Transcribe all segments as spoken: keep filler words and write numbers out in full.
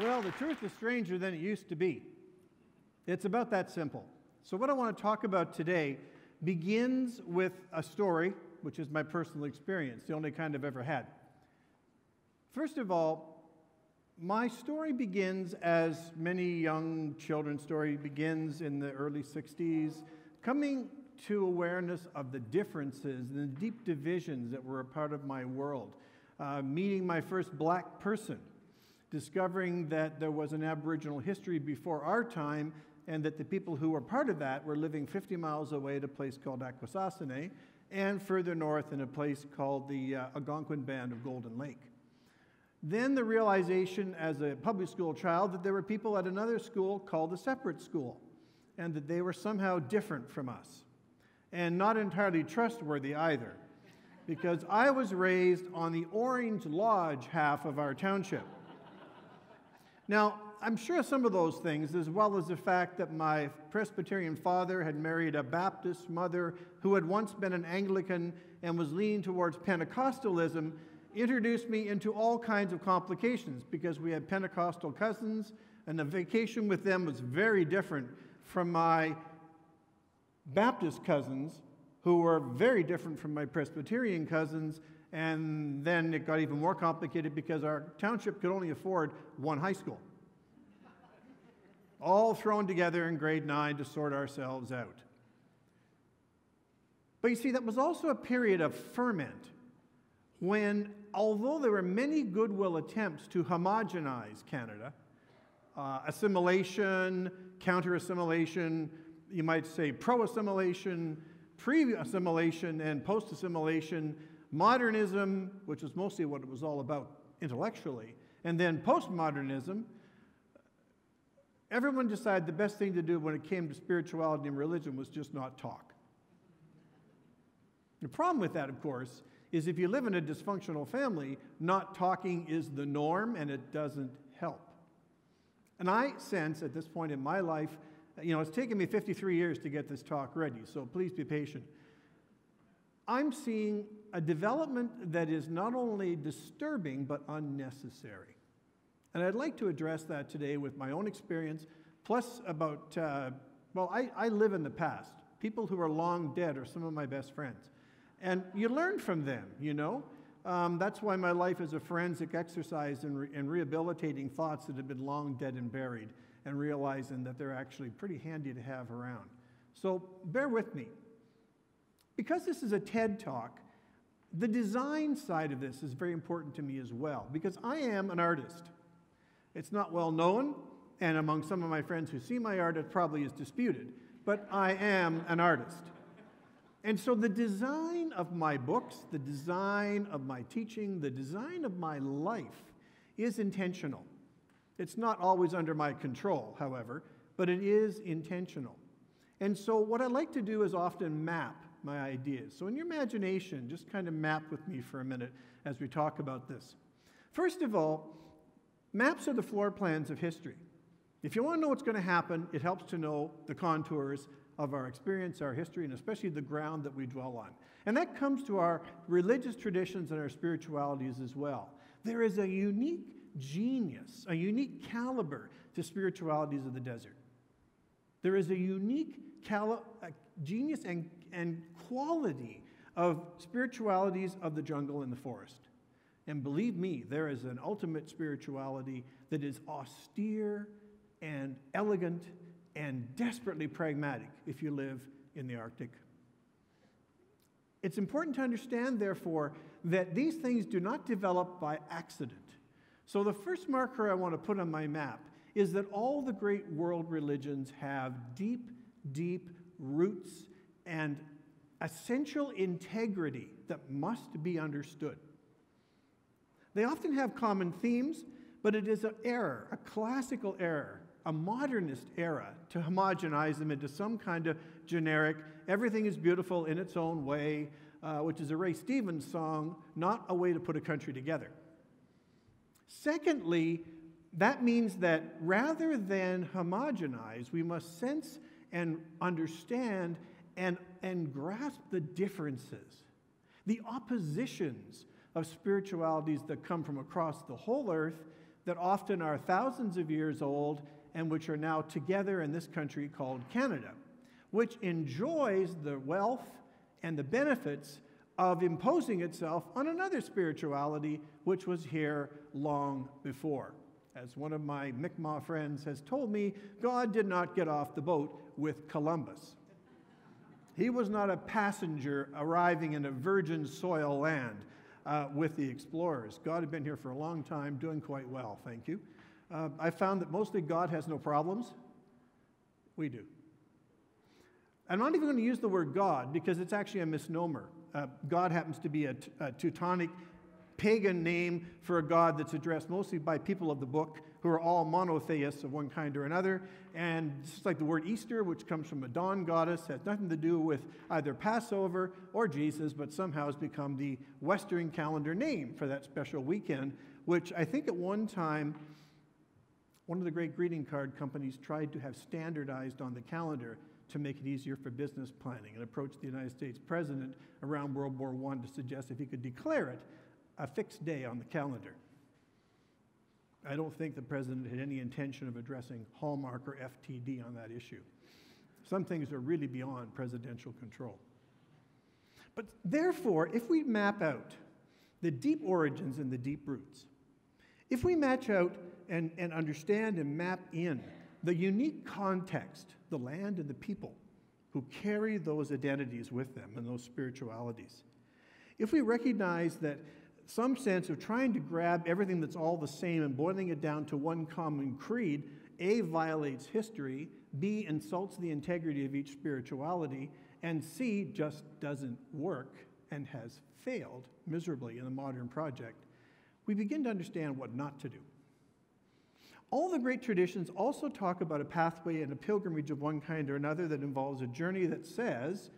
Well, the truth is stranger than it used to be. It's about that simple. So what I want to talk about today begins with a story, which is my personal experience, the only kind I've ever had. First of all, my story begins as many young children's story begins in the early sixties, coming to awareness of the differences and the deep divisions that were a part of my world. Uh, meeting my first black person, discovering that there was an Aboriginal history before our time, and that the people who were part of that were living fifty miles away at a place called Akwesasane, and further north in a place called the uh, Algonquin Band of Golden Lake. Then the realization as a public school child that there were people at another school called the separate school, and that they were somehow different from us, and not entirely trustworthy either, because I was raised on the Orange Lodge half of our township. Now, I'm sure some of those things, as well as the fact that my Presbyterian father had married a Baptist mother who had once been an Anglican and was leaning towards Pentecostalism, introduced me into all kinds of complications, because we had Pentecostal cousins, and the vacation with them was very different from my Baptist cousins, who were very different from my Presbyterian cousins, and then it got even more complicated because our township could only afford one high school. All thrown together in grade nine to sort ourselves out. But you see, that was also a period of ferment when, although there were many goodwill attempts to homogenize Canada, uh, assimilation, counter-assimilation, you might say pro-assimilation, pre-assimilation and post-assimilation, modernism, which was mostly what it was all about intellectually, and then postmodernism, everyone decided the best thing to do when it came to spirituality and religion was just not talk. The problem with that, of course, is if you live in a dysfunctional family, not talking is the norm, and it doesn't help. And I sense at this point in my life, you know, it's taken me fifty-three years to get this talk ready, so please be patient. I'm seeing a development that is not only disturbing but unnecessary. And I'd like to address that today with my own experience, plus about, uh, well, I, I live in the past. People who are long dead are some of my best friends. And you learn from them, you know? Um, that's why my life is a forensic exercise in, re in rehabilitating thoughts that have been long dead and buried, and realizing that they're actually pretty handy to have around. So bear with me. Because this is a TED Talk, the design side of this is very important to me as well, because I am an artist. It's not well known, and among some of my friends who see my art, it probably is disputed, but I am an artist. And so the design of my books, the design of my teaching, the design of my life is intentional. It's not always under my control, however, but it is intentional. And so what I like to do is often map my ideas. So in your imagination, just kind of map with me for a minute as we talk about this. First of all, maps are the floor plans of history. If you want to know what's going to happen, it helps to know the contours of our experience, our history, and especially the ground that we dwell on. And that comes to our religious traditions and our spiritualities as well. There is a unique genius, a unique caliber to spiritualities of the desert. There is a unique cali a genius and, and quality of spiritualities of the jungle and the forest. And believe me, there is an ultimate spirituality that is austere and elegant and desperately pragmatic if you live in the Arctic. It's important to understand, therefore, that these things do not develop by accident. So the first marker I want to put on my map is that all the great world religions have deep, deep roots and essential integrity that must be understood. They often have common themes, but it is an error, a classical error, a modernist era to homogenize them into some kind of generic, everything is beautiful in its own way, uh, which is a Ray Stevens song, not a way to put a country together. Secondly, that means that rather than homogenize, we must sense and understand and, and grasp the differences, the oppositions of spiritualities that come from across the whole earth that often are thousands of years old and which are now together in this country called Canada, which enjoys the wealth and the benefits of imposing itself on another spirituality which was here long before. As one of my Mi'kmaq friends has told me, God did not get off the boat with Columbus. He was not a passenger arriving in a virgin soil land uh, with the explorers. God had been here for a long time, doing quite well, thank you. Uh, I found that mostly God has no problems. We do. I'm not even going to use the word God because it's actually a misnomer. Uh, God happens to be a, a Teutonic pagan name for a god that's addressed mostly by people of the book who are all monotheists of one kind or another. And just like the word Easter, which comes from a dawn goddess, has nothing to do with either Passover or Jesus, but somehow has become the Western calendar name for that special weekend, which I think at one time one of the great greeting card companies tried to have standardized on the calendar to make it easier for business planning, and approached the United States president around World War One to suggest if he could declare it a fixed day on the calendar. I don't think the president had any intention of addressing Hallmark or F T D on that issue. Some things are really beyond presidential control. But therefore, if we map out the deep origins and the deep roots, if we match out and, and understand and map in the unique context, the land and the people who carry those identities with them and those spiritualities, if we recognize that some sense of trying to grab everything that's all the same and boiling it down to one common creed, A, violates history, B, insults the integrity of each spirituality, and C, just doesn't work and has failed miserably in the modern project, we begin to understand what not to do. All the great traditions also talk about a pathway and a pilgrimage of one kind or another that involves a journey that says,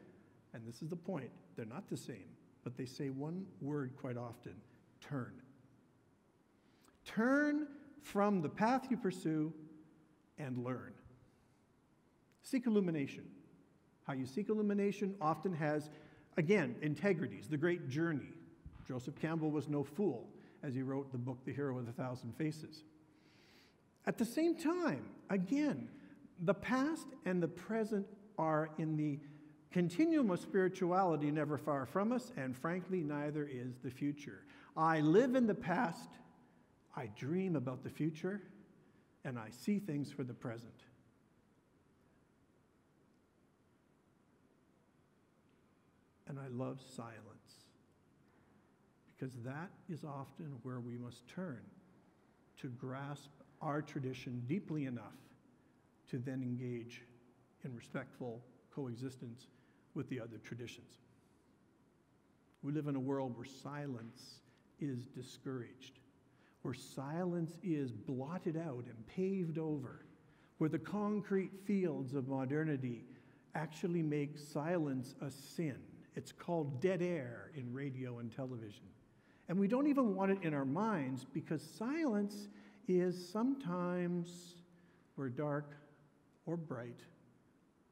and this is the point, they're not the same, but they say one word quite often, turn. Turn from the path you pursue and learn. Seek illumination. How you seek illumination often has, again, integrities, the great journey. Joseph Campbell was no fool as he wrote the book, The Hero of a Thousand Faces. At the same time, again, the past and the present are in the continuum of spirituality never far from us, and frankly, neither is the future. I live in the past, I dream about the future, and I see things for the present. And I love silence, because that is often where we must turn to grasp our tradition deeply enough to then engage in respectful coexistence with the other traditions. We live in a world where silence is discouraged, where silence is blotted out and paved over, where the concrete fields of modernity actually make silence a sin. It's called dead air in radio and television. And we don't even want it in our minds because silence is sometimes where dark or bright,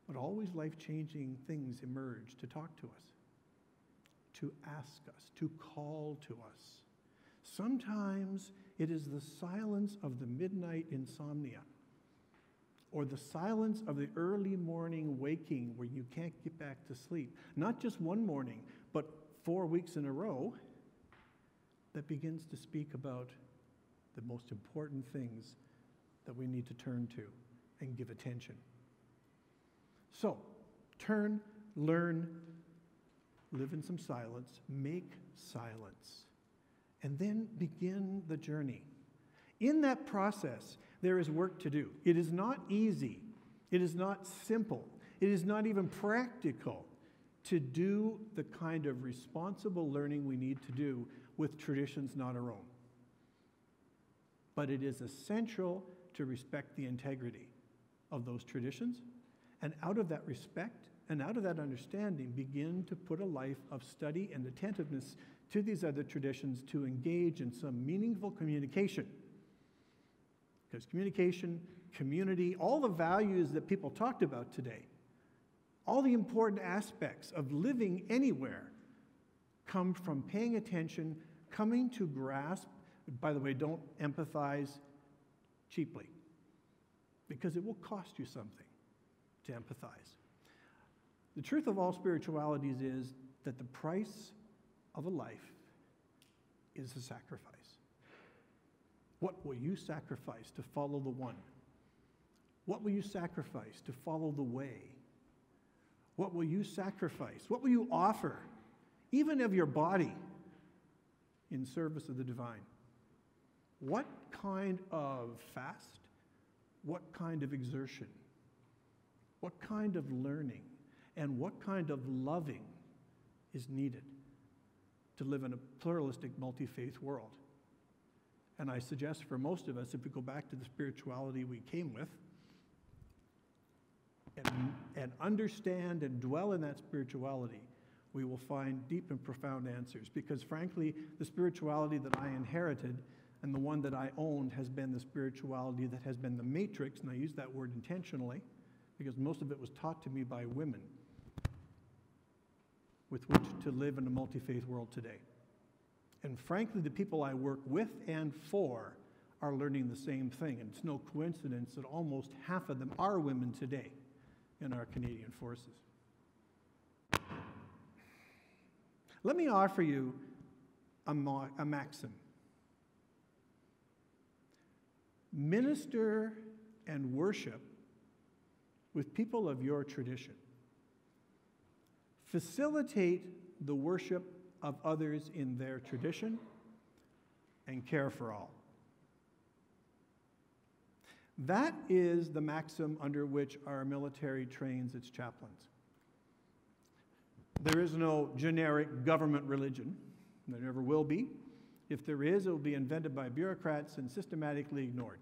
but always life-changing things emerge to talk to us, to ask us, to call to us. Sometimes it is the silence of the midnight insomnia, or the silence of the early morning waking where you can't get back to sleep, not just one morning, but four weeks in a row, that begins to speak about the most important things that we need to turn to and give attention. So, turn, learn, live in some silence, make silence, and then begin the journey. In that process, there is work to do. It is not easy. It is not simple. It is not even practical to do the kind of responsible learning we need to do with traditions not our own. But it is essential to respect the integrity of those traditions. And out of that respect and out of that understanding, begin to put a life of study and attentiveness to these other traditions to engage in some meaningful communication. Because communication, community, all the values that people talked about today, all the important aspects of living anywhere come from paying attention, coming to grasp. By the way, don't empathize cheaply, because it will cost you something to empathize. The truth of all spiritualities is that the price of a life is a sacrifice. What will you sacrifice to follow the one? What will you sacrifice to follow the way? What will you sacrifice? What will you offer, even of your body, in service of the divine? What kind of fast? What kind of exertion? What kind of learning? And what kind of loving is needed to live in a pluralistic, multi-faith world? And I suggest for most of us, if we go back to the spirituality we came with and, and understand and dwell in that spirituality, we will find deep and profound answers. Because frankly, the spirituality that I inherited and the one that I owned has been the spirituality that has been the matrix, and I use that word intentionally, because most of it was taught to me by women, with which to live in a multi-faith world today. And frankly, the people I work with and for are learning the same thing, and it's no coincidence that almost half of them are women today in our Canadian forces. Let me offer you a, a maxim. Minister and worship with people of your tradition. Facilitate the worship of others in their tradition, and care for all. That is the maxim under which our military trains its chaplains. There is no generic government religion. There never will be. If there is, it will be invented by bureaucrats and systematically ignored.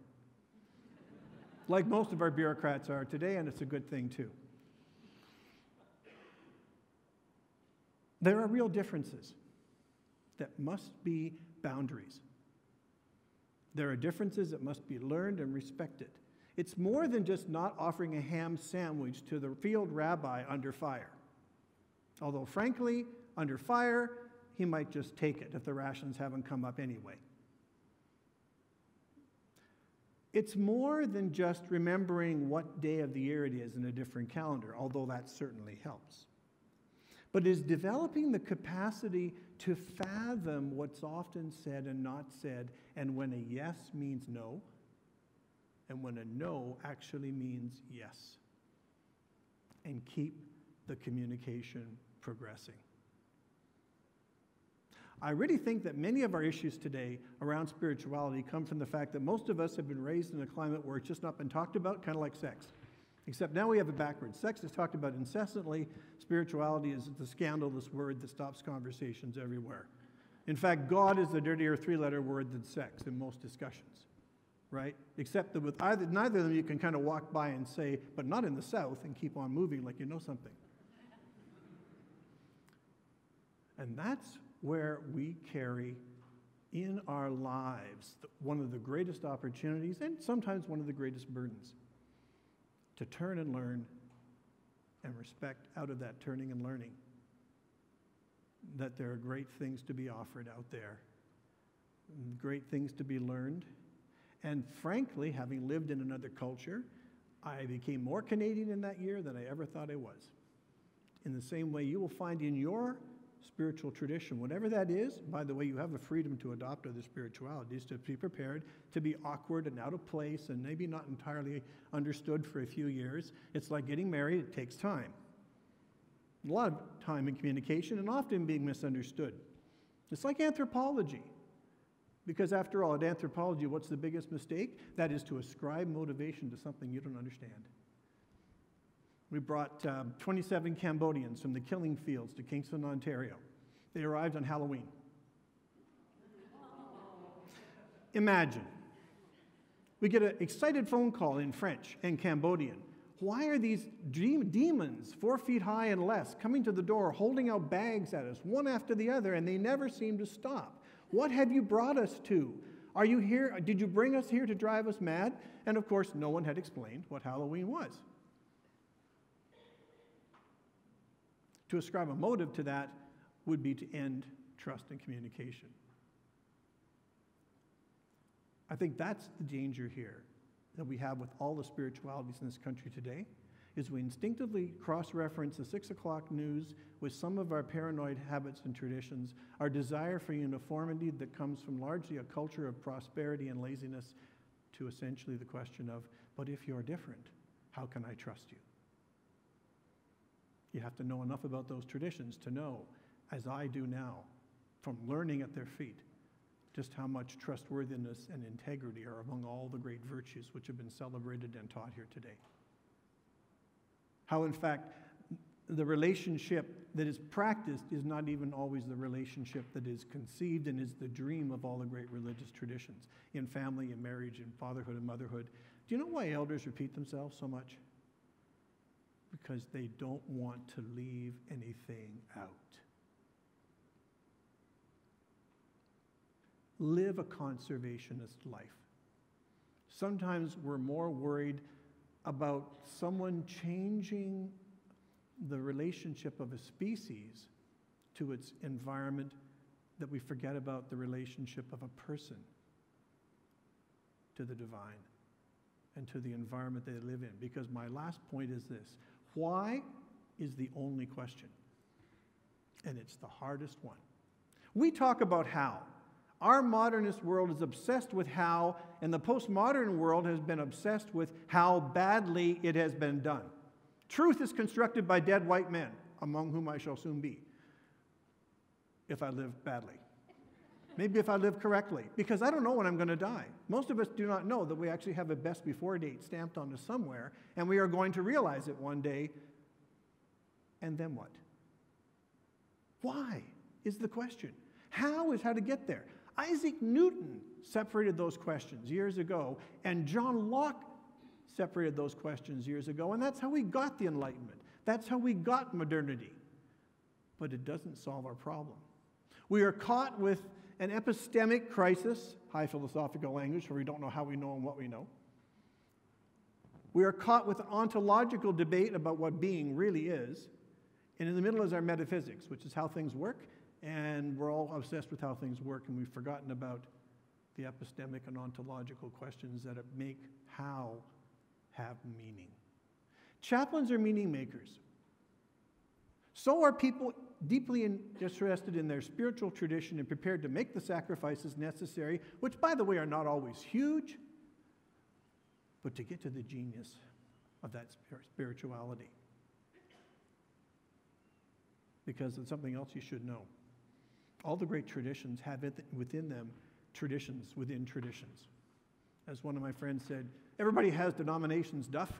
Like most of our bureaucrats are today, and it's a good thing too. There are real differences that must be boundaries. There are differences that must be learned and respected. It's more than just not offering a ham sandwich to the field rabbi under fire. Although frankly, under fire, he might just take it if the rations haven't come up anyway. It's more than just remembering what day of the year it is in a different calendar, although that certainly helps. But is developing the capacity to fathom what's often said and not said, and when a yes means no, and when a no actually means yes, and keep the communication progressing. I really think that many of our issues today around spirituality come from the fact that most of us have been raised in a climate where it's just not been talked about, kind of like sex. Except now we have it backwards. Sex is talked about incessantly. Spirituality is the scandalous word that stops conversations everywhere. In fact, God is the dirtier three-letter word than sex in most discussions, right? Except that with either, neither of them you can kind of walk by and say, but not in the South, and keep on moving like you know something. And that's where we carry in our lives one of the greatest opportunities and sometimes one of the greatest burdens. To turn and learn and respect out of that turning and learning that there are great things to be offered out there, great things to be learned. And frankly, having lived in another culture, I became more Canadian in that year than I ever thought I was. In the same way you will find in your spiritual tradition, whatever that is, by the way, you have a freedom to adopt other spiritualities, to be prepared, to be awkward and out of place and maybe not entirely understood for a few years. It's like getting married, it takes time. A lot of time in communication and often being misunderstood. It's like anthropology, because after all, at anthropology, what's the biggest mistake? That is to ascribe motivation to something you don't understand. We brought uh, twenty-seven Cambodians from the killing fields to Kingston, Ontario. They arrived on Halloween. Imagine. We get an excited phone call in French and Cambodian. Why are these dream demons, four feet high and less, coming to the door, holding out bags at us, one after the other, and they never seem to stop? What have you brought us to? Are you here? Did you bring us here to drive us mad? And of course, no one had explained what Halloween was. To ascribe a motive to that would be to end trust and communication. I think that's the danger here, that we have with all the spiritualities in this country today is we instinctively cross-reference the six o'clock news with some of our paranoid habits and traditions, our desire for uniformity that comes from largely a culture of prosperity and laziness, to essentially the question of, but if you're different, how can I trust you? You have to know enough about those traditions to know, as I do now, from learning at their feet, just how much trustworthiness and integrity are among all the great virtues which have been celebrated and taught here today. How, in fact, the relationship that is practiced is not even always the relationship that is conceived and is the dream of all the great religious traditions in family and marriage and fatherhood and motherhood. Do you know why elders repeat themselves so much? Because they don't want to leave anything out. Live a conservationist life. Sometimes we're more worried about someone changing the relationship of a species to its environment that we forget about the relationship of a person to the divine and to the environment they live in. Because my last point is this: why is the only question, and it's the hardest one. We talk about how. Our modernist world is obsessed with how, and the postmodern world has been obsessed with how badly it has been done. Truth is constructed by dead white men, among whom I shall soon be, if I live badly. Maybe if I live correctly, because I don't know when I'm going to die. Most of us do not know that we actually have a best before date stamped onto somewhere, and we are going to realize it one day. And then what? Why is the question. How is how to get there. Isaac Newton separated those questions years ago, and John Locke separated those questions years ago, and that's how we got the Enlightenment. That's how we got modernity. But it doesn't solve our problem. We are caught with an epistemic crisis, high philosophical language, where we don't know how we know and what we know. We are caught with an ontological debate about what being really is, and in the middle is our metaphysics, which is how things work, and we're all obsessed with how things work, and we've forgotten about the epistemic and ontological questions that make how have meaning. Chaplains are meaning makers. So are people deeply interested in their spiritual tradition and prepared to make the sacrifices necessary, which, by the way, are not always huge, but to get to the genius of that spirituality. Because it's something else you should know. All the great traditions have within them traditions within traditions. As one of my friends said, everybody has denominations, duff.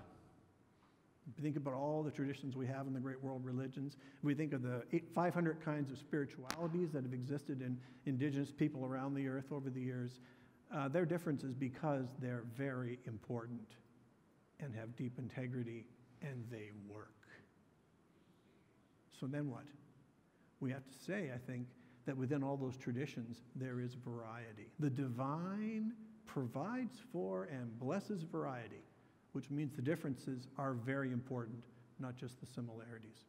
Think about all the traditions we have in the great world religions. We think of the eight, five hundred kinds of spiritualities that have existed in indigenous people around the earth over the years. Uh, their difference is because they're very important and have deep integrity, and they work. So then what? We have to say, I think, that within all those traditions, there is variety. The divine provides for and blesses variety, which means the differences are very important, not just the similarities.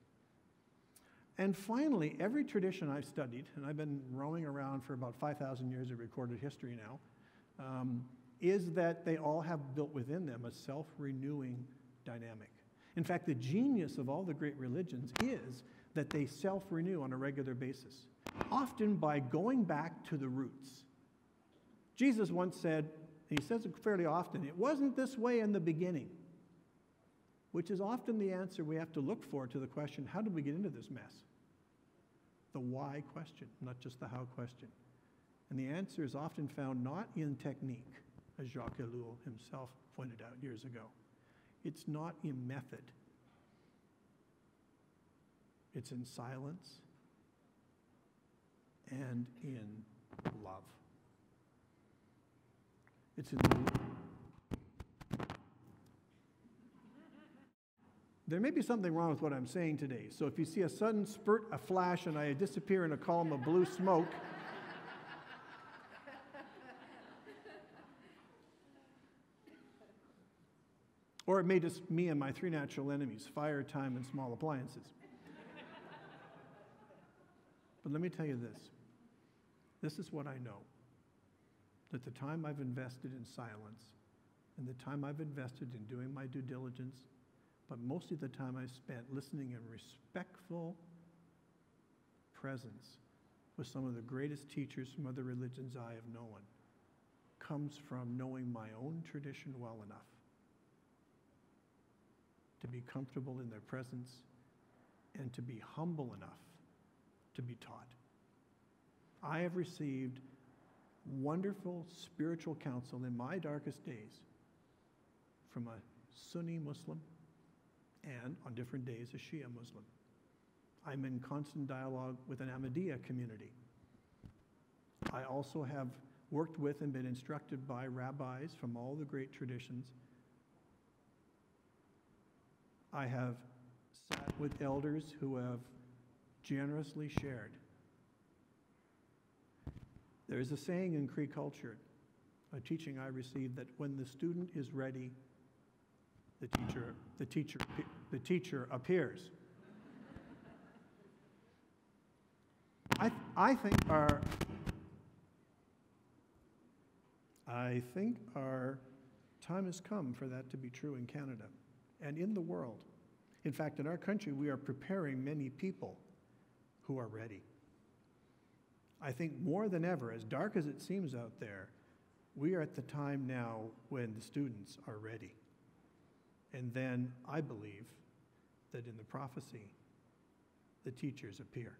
And finally, every tradition I've studied, and I've been roaming around for about five thousand years of recorded history now, um, is that they all have built within them a self-renewing dynamic. In fact, the genius of all the great religions is that they self-renew on a regular basis, often by going back to the roots. Jesus once said, and he says it fairly often, it wasn't this way in the beginning, which is often the answer we have to look for to the question, how did we get into this mess? The why question, not just the how question. And the answer is often found not in technique, as Jacques Ellul himself pointed out years ago. It's not in method. It's in silence and in love. It's in the... There may be something wrong with what I'm saying today, so if you see a sudden spurt, a flash, and I disappear in a column of blue smoke, or it may just me and my three natural enemies, fire, time, and small appliances. But let me tell you this. This is what I know. That the time I've invested in silence and the time I've invested in doing my due diligence, but mostly the time I spent listening in respectful presence with some of the greatest teachers from other religions I have known, comes from knowing my own tradition well enough to be comfortable in their presence and to be humble enough to be taught. I have received wonderful spiritual counsel in my darkest days from a Sunni Muslim and, on different days, a Shia Muslim. I'm in constant dialogue with an Ahmadiyya community. I also have worked with and been instructed by rabbis from all the great traditions. I have sat with elders who have generously shared. There is a saying in Cree culture, a teaching I received, that when the student is ready, the teacher, the teacher, the teacher appears. I, th I think our, I think our time has come for that to be true in Canada and in the world. In fact, in our country, we are preparing many people who are ready. I think more than ever, as dark as it seems out there, we are at the time now when the students are ready. And then I believe that in the prophecy, the teachers appear.